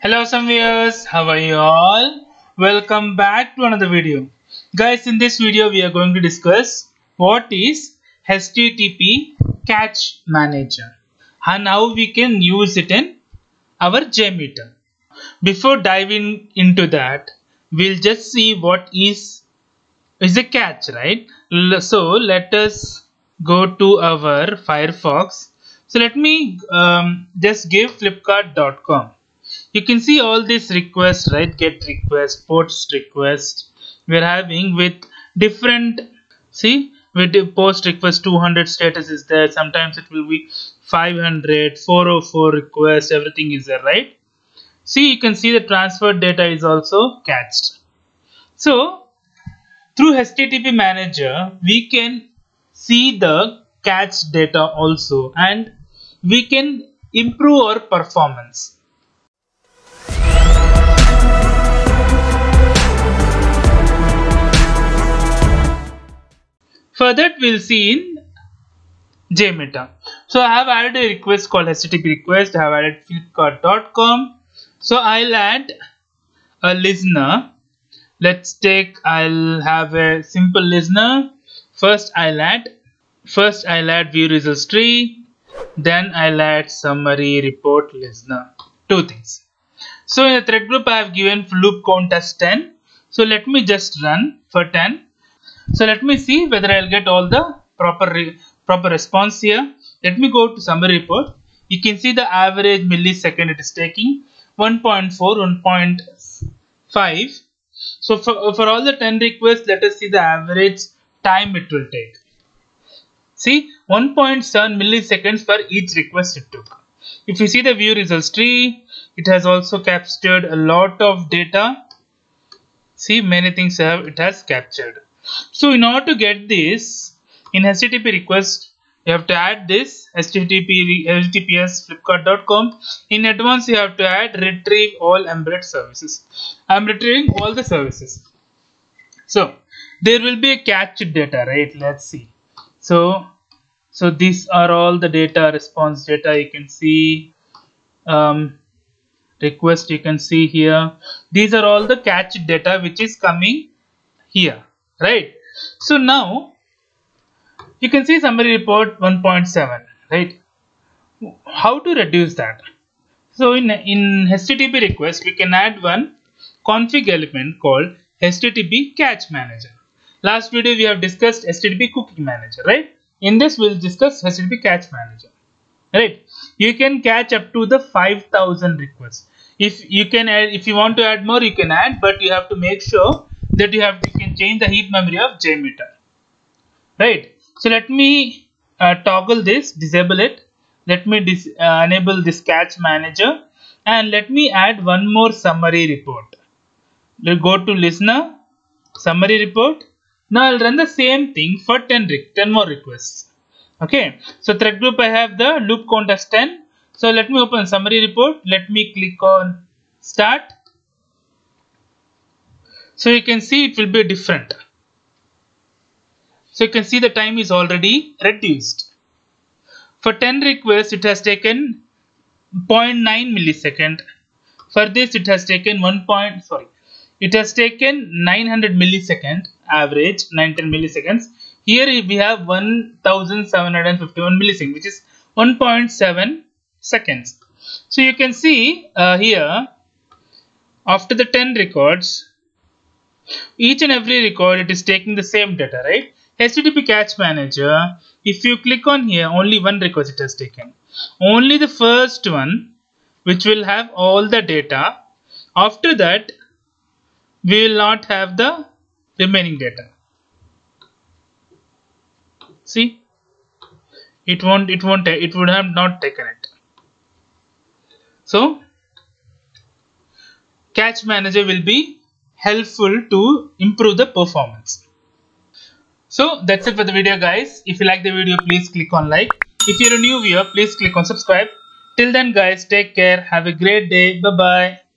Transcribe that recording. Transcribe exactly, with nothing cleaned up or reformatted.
Hello some viewers, how are you all? Welcome back to another video. Guys, in this video we are going to discuss what is H T T P Cache Manager and how we can use it in our JMeter. Before diving into that, we'll just see what is is a cache, right? So let us go to our Firefox. So let me um, just give flipkart dot com. You can see all these requests, right? Get request, post request. We're having with different, see, with the post request two hundred status is there. Sometimes it will be five hundred, four oh four requests, everything is there, right? See, you can see the transfer data is also cached. So through H T T P Manager, we can see the cache data also, and we can improve our performance. Further, we'll see in JMeter. So I have added a request called H T T P Request. I have added flipkart dot com. So I'll add a listener. Let's take, I'll have a simple listener. First I'll add, first I'll add view results tree. Then I'll add summary report listener. Two things. So in the thread group, I have given loop count as ten. So let me just run for ten. So let me see whether I'll get all the proper re proper response here. Let me go to summary report. You can see the average millisecond it is taking, one point four, one point five. So for, for all the ten requests, let us see the average time it will take. See, one point seven milliseconds for each request it took. If you see the view results tree, it has also captured a lot of data. See, many things have it has captured. So in order to get this in H T T P request, you have to add this H T T P H T T P S flipkart dot com. In advance, you have to add retrieve all embedded services. I am retrieving all the services. So there will be a cached data, right? Let's see. So so these are all the data, response data. You can see um, request. You can see here. These are all the cached data which is coming here. Right. So now you can see summary report one point seven, right? How to reduce that? So in, in H T T P request, we can add one config element called H T T P Cache Manager. Last video, we have discussed H T T P Cookie Manager, right? In this, we'll discuss H T T P Cache Manager, right? You can cache up to the five thousand requests. If you can add, if you want to add more, you can add, but you have to make sure that you have to can change the heap memory of JMeter, right? So let me uh, toggle this, disable it. Let me dis uh, enable this cache manager, and let me add one more summary report. We'll go to listener, summary report. Now I'll run the same thing for ten, ten more requests. Okay. So thread group, I have the loop count as ten. So let me open summary report. Let me click on start. So you can see it will be different. So you can see the time is already reduced. For ten requests, it has taken zero point nine millisecond. For this, it has taken one point. Sorry, it has taken nine hundred millisecond average, nine hundred milliseconds. Here we have one thousand seven hundred fifty-one milliseconds, which is one point seven seconds. So you can see uh, here after the ten records. Each and every record, it is taking the same data, right? H T T P Cache Manager, if you click on here, only one request it has taken. Only the first one, which will have all the data. After that, we will not have the remaining data. See, it won't, it won't, it would have not taken it. So, Cache Manager will be helpful to improve the performance. So that's it for the video, guys. If you like the video, please click on like. If you're a new viewer, please click on subscribe. Till then, guys, take care. Have a great day. Bye bye.